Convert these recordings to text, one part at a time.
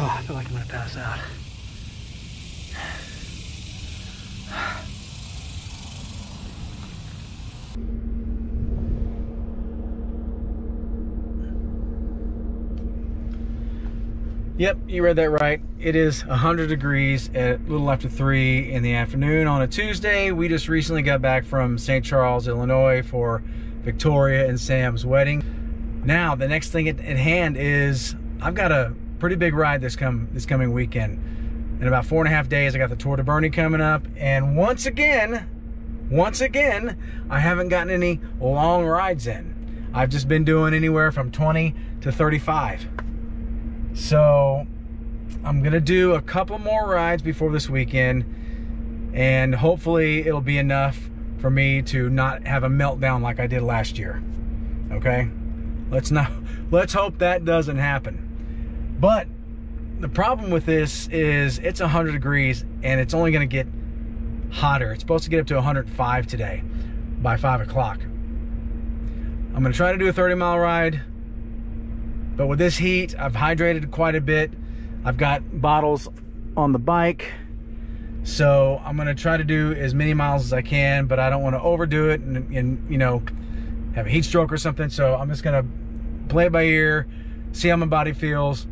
Oh, I feel like I'm gonna pass out. Yep, you read that right. It is 100 degrees at a little after 3 in the afternoon on a Tuesday. We just recently got back from St. Charles, Illinois for Victoria and Sam's wedding. Now, the next thing at hand is I've got a pretty big ride this coming weekend. In about 4.5 days, I got the Tour de Boerne coming up. And once again, I haven't gotten any long rides in. I've just been doing anywhere from 20 to 35. So I'm gonna do a couple more rides before this weekend, and hopefully it'll be enough for me to not have a meltdown like I did last year. Okay, let's hope that doesn't happen. But the problem with this is it's 100 degrees and it's only gonna get hotter. It's supposed to get up to 105 today by 5 o'clock. I'm gonna try to do a 30-mile ride. But with this heat, I've hydrated quite a bit. I've got bottles on the bike. So I'm gonna try to do as many miles as I can, but I don't wanna overdo it and you know, have a heat stroke or something. So I'm just gonna play it by ear, see how my body feels,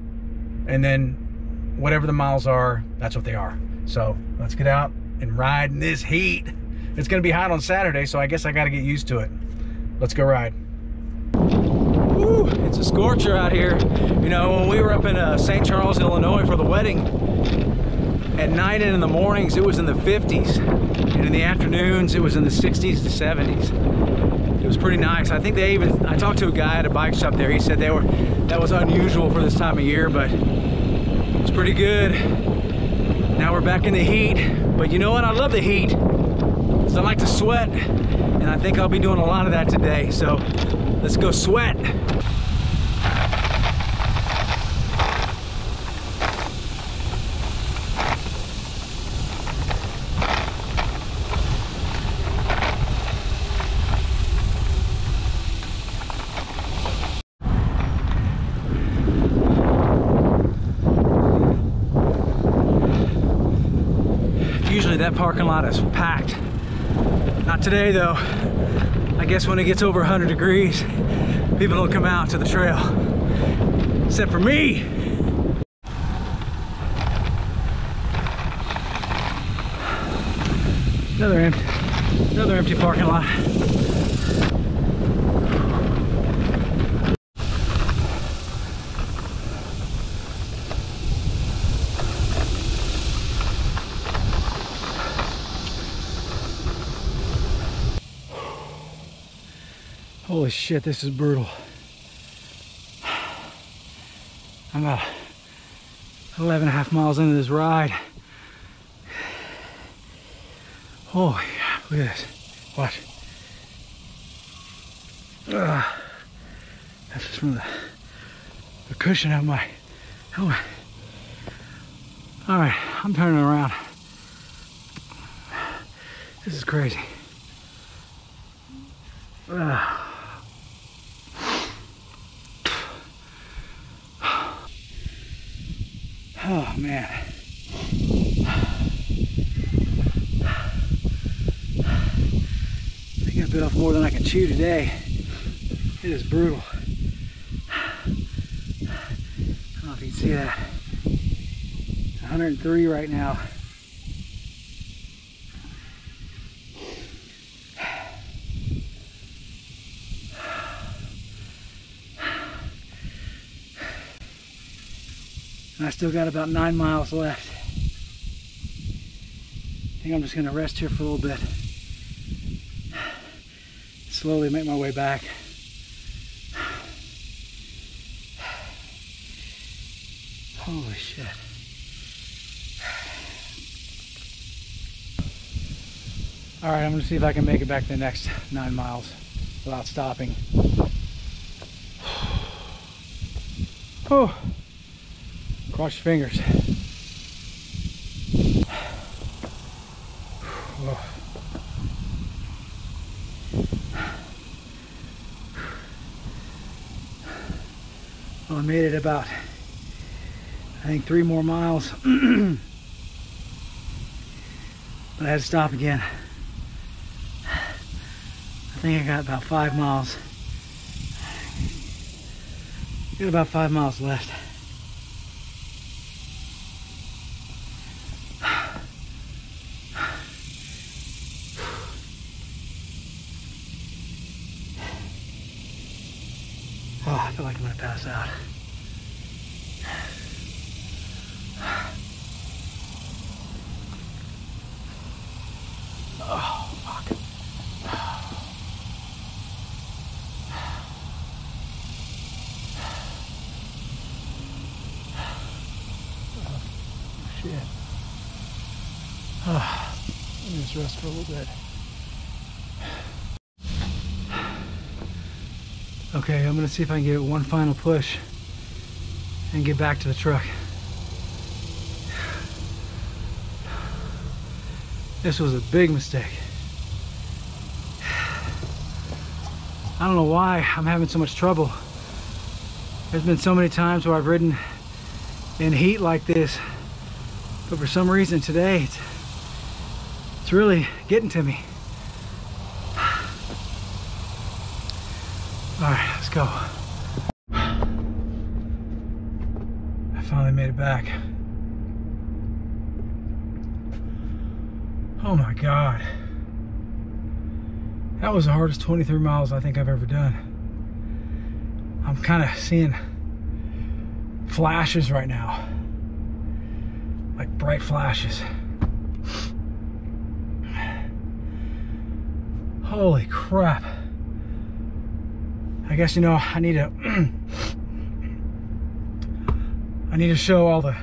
and then whatever the miles are, that's what they are. So let's get out and ride in this heat. It's gonna be hot on Saturday, so I guess I gotta get used to it. Let's go ride. Woo, it's a scorcher out here. You know, when we were up in St. Charles, Illinois for the wedding, at night and in the mornings, it was in the 50s. And in the afternoons, it was in the 60s to 70s. It was pretty nice. I think I talked to a guy at a bike shop there. He said that was unusual for this time of year, but it's pretty good. Now we're back in the heat, but you know what? I love the heat, because I like to sweat, and I think I'll be doing a lot of that today. So let's go sweat. Usually that parking lot is packed. Not today though. I guess when it gets over 100 degrees, people don't come out to the trail, except for me. Another empty parking lot. Holy shit, this is brutal. I'm about 11.5 miles into this ride. Oh yeah, look at this. Watch. That's just from the cushion of my helmet. All right, I'm turning around. This is crazy. Oh man. I think I bit off more than I can chew today. It is brutal. I don't know if you can see that. It's 103 right now. And I still got about 9 miles left. I think I'm just gonna rest here for a little bit. Slowly make my way back. Holy shit. All right, I'm gonna see if I can make it back the next 9 miles without stopping. Oh. Cross your fingers. Well, I made it about I think 3 more miles. But I had to stop again. I think I got about 5 miles. Got about 5 miles left. Oh, I feel like I'm gonna pass out. Oh, fuck. Oh, shit. Oh, let me just rest for a little bit. Okay, I'm gonna see if I can give it one final push and get back to the truck. This was a big mistake. I don't know why I'm having so much trouble. There's been so many times where I've ridden in heat like this, but for some reason today, it's really getting to me. Alright, let's go. I finally made it back. Oh my God. That was the hardest 23 miles I think I've ever done. I'm kind of seeing flashes right now. Like bright flashes. Holy crap. I guess, you know, I need to I need to show all the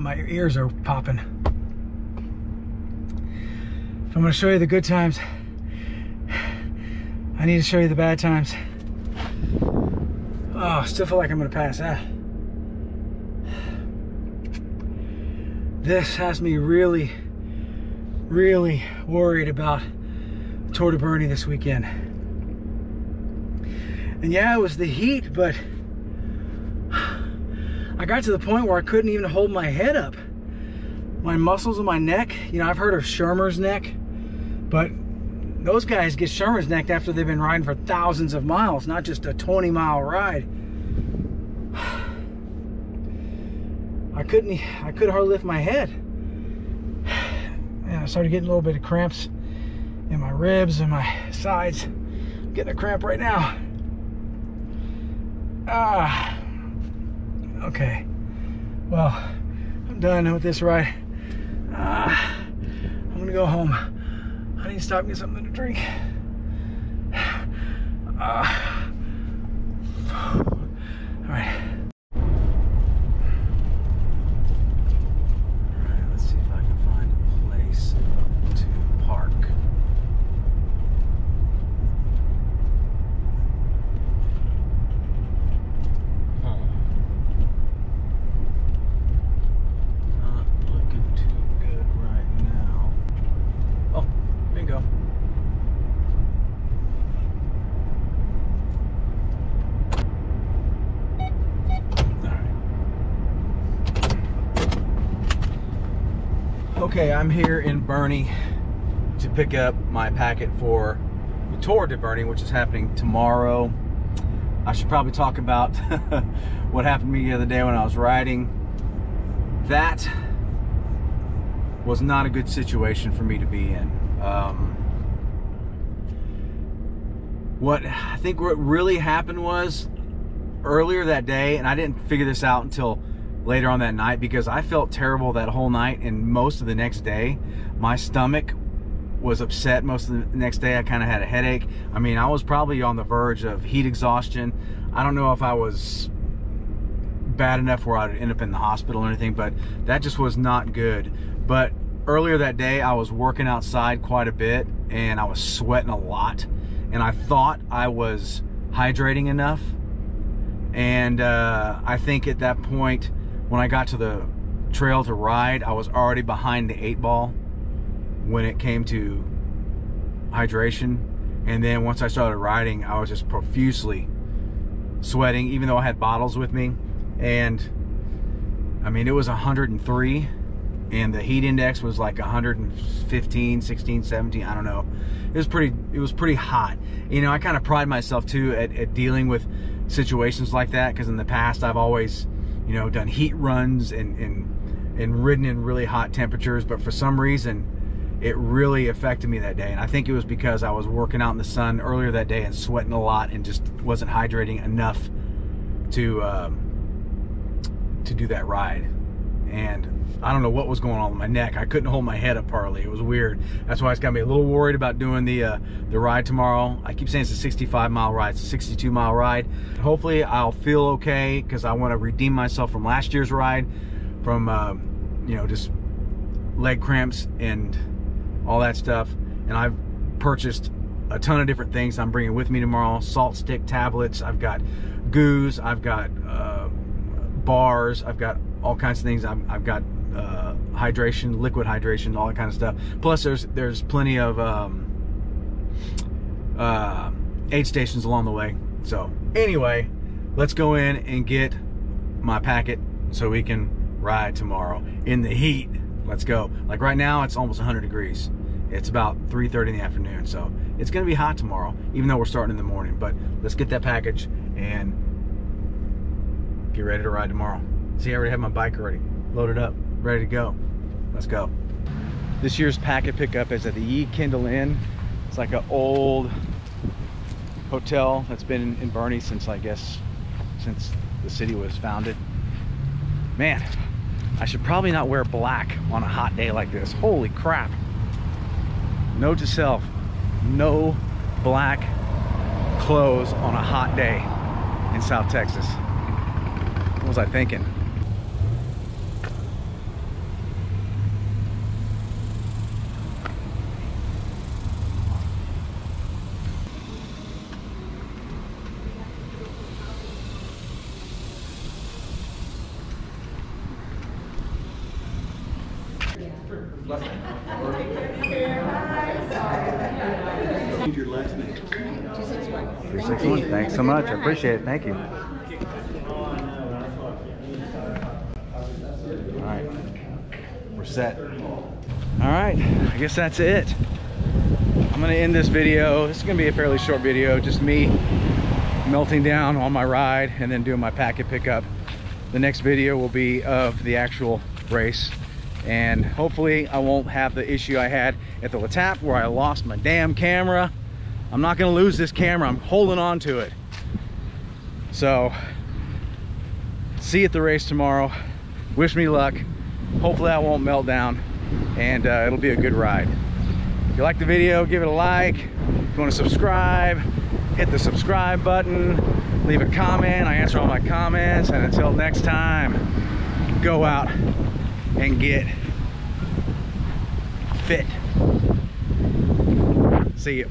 my ears are popping. If I'm gonna show you the good times, I need to show you the bad times. Oh, I still feel like I'm gonna pass out. This has me really, really worried about Tour de Boerne this weekend. And yeah, it was the heat, but I got to the point where I couldn't even hold my head up. My muscles in my neck, you know, I've heard of Shermer's neck, but those guys get Shermer's neck after they've been riding for thousands of miles, not just a 20-mile ride. I could hardly lift my head. And I started getting a little bit of cramps in my ribs and my sides. I'm getting a cramp right now. Ah, okay. Well, I'm done with this ride. I'm gonna go home. I need to stop and get something to drink. All right. Okay, I'm here in Boerne to pick up my packet for the Tour de Boerne, which is happening tomorrow. I should probably talk about what happened to me the other day when I was riding. That was not a good situation for me to be in. What I think what really happened was earlier that day, and I didn't figure this out until later on that night, because I felt terrible that whole night and most of the next day. My stomach was upset most of the next day. I kind of had a headache. I mean, I was probably on the verge of heat exhaustion. I don't know if I was bad enough where I'd end up in the hospital or anything, but that just was not good. But earlier that day, I was working outside quite a bit and I was sweating a lot, and I thought I was hydrating enough. And I think at that point, when I got to the trail to ride, I was already behind the 8 ball when it came to hydration. And then once I started riding, I was just profusely sweating, even though I had bottles with me. And I mean, it was 103, and the heat index was like 115, 16, 17, I don't know. It was pretty hot. You know, I kind of pride myself too at dealing with situations like that, because in the past I've always, you know, done heat runs and ridden in really hot temperatures, but for some reason it really affected me that day. And I think it was because I was working out in the sun earlier that day and sweating a lot and just wasn't hydrating enough to do that ride. And I don't know what was going on with my neck. I couldn't hold my head up hardly. It was weird. That's why it's got me a little worried about doing the ride tomorrow. I keep saying it's a 65 mile ride, it's a 62 mile ride. Hopefully I'll feel okay, because I want to redeem myself from last year's ride, from you know, just leg cramps and all that stuff. And I've purchased a ton of different things I'm bringing with me tomorrow. Salt stick tablets, I've got goos, I've got bars, I've got all kinds of things. I've got hydration, liquid hydration, all that kind of stuff. Plus there's plenty of aid stations along the way. So anyway, let's go in and get my packet so we can ride tomorrow in the heat. Let's go. Like right now it's almost 100 degrees. It's about 3:30 in the afternoon, so it's gonna be hot tomorrow, even though we're starting in the morning. But let's get that package and get ready to ride tomorrow. See, I already have my bike already loaded up, ready to go. Let's go. This year's packet pickup is at the Kendall Inn. It's like an old hotel that's been in Boerne since, I guess, since the city was founded. Man, I should probably not wear black on a hot day like this. Holy crap. Note to self, no black clothes on a hot day in South Texas. What was I thinking? Your last name? 361. Thanks so much. I appreciate it. Thank you. All right, we're set. All right, I guess that's it. I'm gonna end this video. This is gonna be a fairly short video. Just me melting down on my ride and then doing my packet pickup. The next video will be of the actual race. And hopefully I won't have the issue I had at the Latap where I lost my damn camera. I'm not gonna lose this camera. I'm holding on to it. So, see you at the race tomorrow. Wish me luck. Hopefully I won't melt down, and it'll be a good ride. If you like the video, give it a like. If you wanna subscribe, hit the subscribe button. Leave a comment, I answer all my comments. And until next time, go out and get fit. See you.